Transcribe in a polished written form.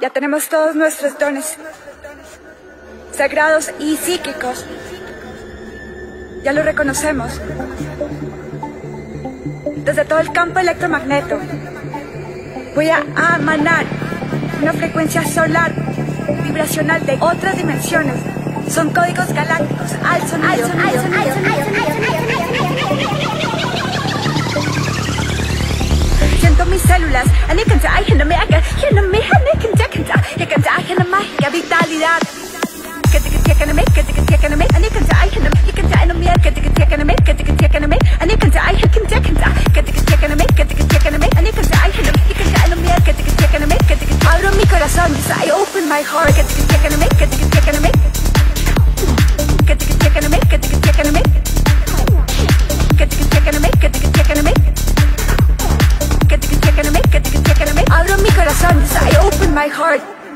Ya tenemos todos nuestros dones, sagrados y psíquicos. Ya lo reconocemos. Desde todo el campo electromagneto voy a emanar una frecuencia solar vibracional de otras dimensiones. Son códigos galácticos al sonido. Siento mis células. Vitalidad. Abro mi corazón. I open my heart. Abro mi corazón. I open my heart.